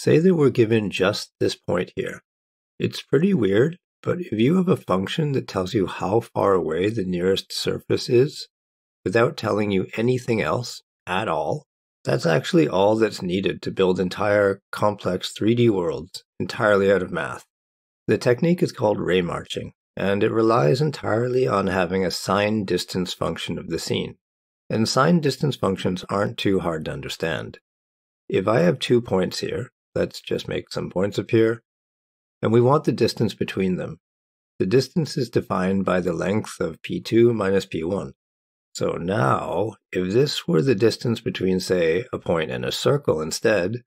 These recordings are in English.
Say that we're given just this point here. It's pretty weird, but if you have a function that tells you how far away the nearest surface is, without telling you anything else at all, that's actually all that's needed to build entire complex 3D worlds entirely out of math. The technique is called ray marching, and it relies entirely on having a signed distance function of the scene. And signed distance functions aren't too hard to understand. If I have 2 points here, let's just make some points appear, and we want the distance between them. The distance is defined by the length of P2 minus P1. So now, if this were the distance between, say, a point and a circle instead,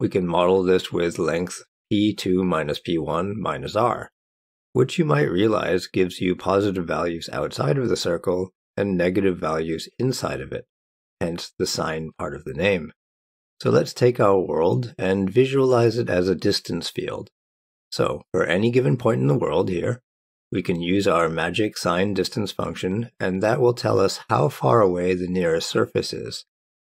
we can model this with length P2 minus P1 minus R, which you might realize gives you positive values outside of the circle and negative values inside of it, hence the signed part of the name. So let's take our world and visualize it as a distance field. So for any given point in the world here, we can use our magic signed distance function, and that will tell us how far away the nearest surface is.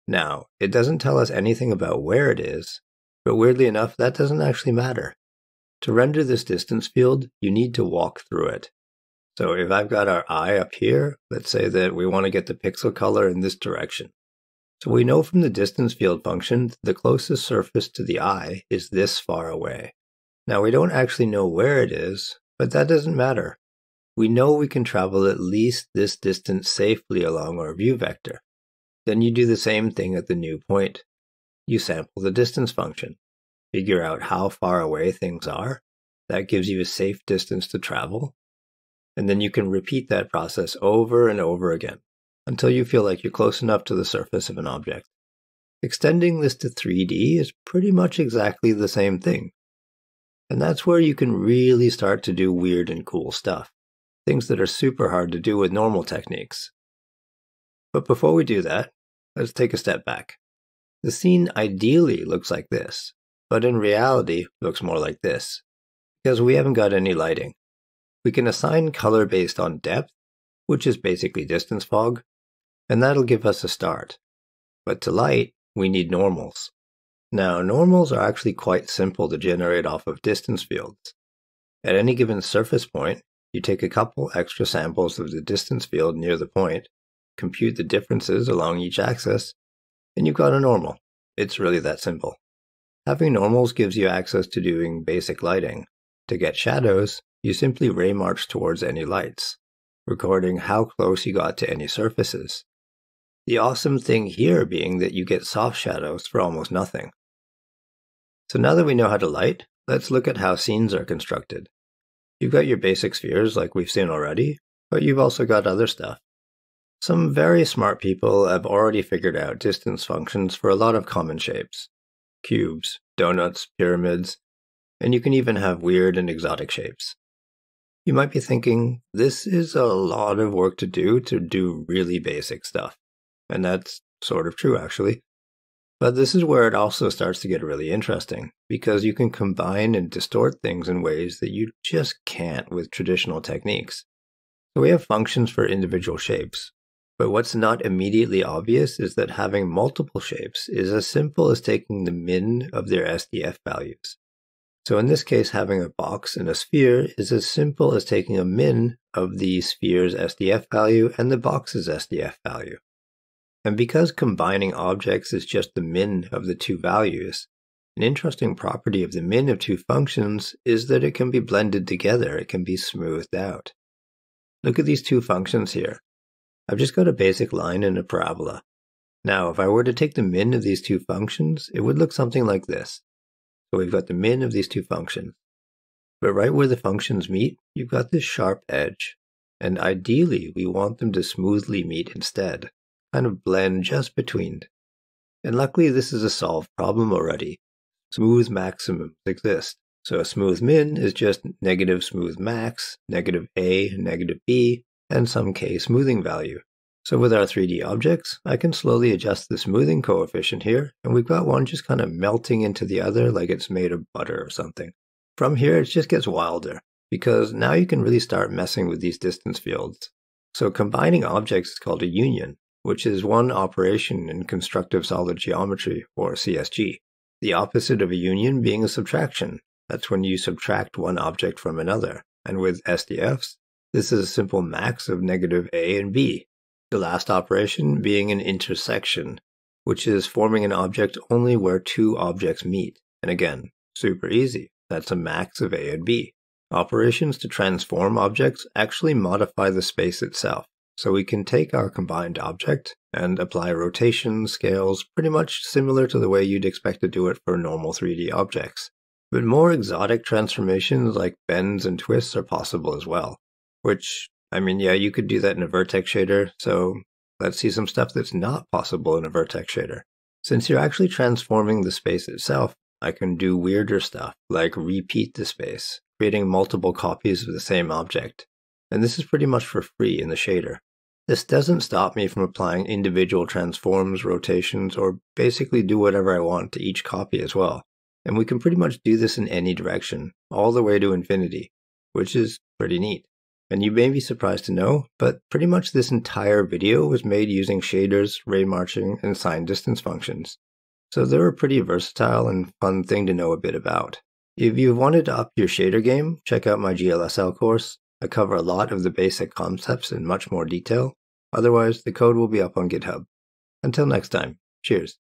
Now, it doesn't tell us anything about where it is, but weirdly enough, that doesn't actually matter. To render this distance field, you need to walk through it. So if I've got our eye up here, let's say that we want to get the pixel color in this direction. So we know from the distance field function that the closest surface to the eye is this far away. Now we don't actually know where it is, but that doesn't matter. We know we can travel at least this distance safely along our view vector. Then you do the same thing at the new point. You sample the distance function, figure out how far away things are. That gives you a safe distance to travel. And then you can repeat that process over and over again, until you feel like you're close enough to the surface of an object. Extending this to 3D is pretty much exactly the same thing. And that's where you can really start to do weird and cool stuff, things that are super hard to do with normal techniques. But before we do that, let's take a step back. The scene ideally looks like this, but in reality looks more like this, because we haven't got any lighting. We can assign color based on depth, which is basically distance fog, and that'll give us a start. But to light, we need normals. Now, normals are actually quite simple to generate off of distance fields. At any given surface point, you take a couple extra samples of the distance field near the point, compute the differences along each axis, and you've got a normal. It's really that simple. Having normals gives you access to doing basic lighting. To get shadows, you simply ray march towards any lights, recording how close you got to any surfaces. The awesome thing here being that you get soft shadows for almost nothing. So now that we know how to light, let's look at how scenes are constructed. You've got your basic spheres like we've seen already, but you've also got other stuff. Some very smart people have already figured out distance functions for a lot of common shapes. Cubes, donuts, pyramids, and you can even have weird and exotic shapes. You might be thinking, this is a lot of work to do really basic stuff. And that's sort of true, actually. But this is where it also starts to get really interesting, because you can combine and distort things in ways that you just can't with traditional techniques. So we have functions for individual shapes, but what's not immediately obvious is that having multiple shapes is as simple as taking the min of their SDF values. So in this case, having a box and a sphere is as simple as taking a min of the sphere's SDF value and the box's SDF value. And because combining objects is just the min of the two values, an interesting property of the min of two functions is that it can be blended together, it can be smoothed out. Look at these two functions here. I've just got a basic line and a parabola. Now, if I were to take the min of these two functions, it would look something like this. So we've got the min of these two functions. But right where the functions meet, you've got this sharp edge. And ideally, we want them to smoothly meet instead, kind of blend just between. And luckily, this is a solved problem already. Smooth maximums exist. So a smooth min is just negative smooth max, negative a, negative b, and some k smoothing value. So with our 3D objects, I can slowly adjust the smoothing coefficient here, and we've got one just kind of melting into the other like it's made of butter or something. From here, it just gets wilder, because now you can really start messing with these distance fields. So combining objects is called a union, which is one operation in constructive solid geometry, or CSG. The opposite of a union being a subtraction. That's when you subtract one object from another. And with SDFs, this is a simple max of negative a and b, the last operation being an intersection, which is forming an object only where two objects meet. And again, super easy. That's a max of a and b. Operations to transform objects actually modify the space itself. So we can take our combined object and apply rotation scales pretty much similar to the way you'd expect to do it for normal 3D objects. But more exotic transformations like bends and twists are possible as well. Which, I mean, yeah, you could do that in a vertex shader, so let's see some stuff that's not possible in a vertex shader. Since you're actually transforming the space itself, I can do weirder stuff, like repeat the space, creating multiple copies of the same object. And this is pretty much for free in the shader. This doesn't stop me from applying individual transforms, rotations, or basically do whatever I want to each copy as well. And we can pretty much do this in any direction, all the way to infinity, which is pretty neat. And you may be surprised to know, but pretty much this entire video was made using shaders, ray marching, and signed distance functions. So they're a pretty versatile and fun thing to know a bit about. If you've wanted to up your shader game, check out my GLSL course. I cover a lot of the basic concepts in much more detail. Otherwise, the code will be up on GitHub. Until next time, cheers.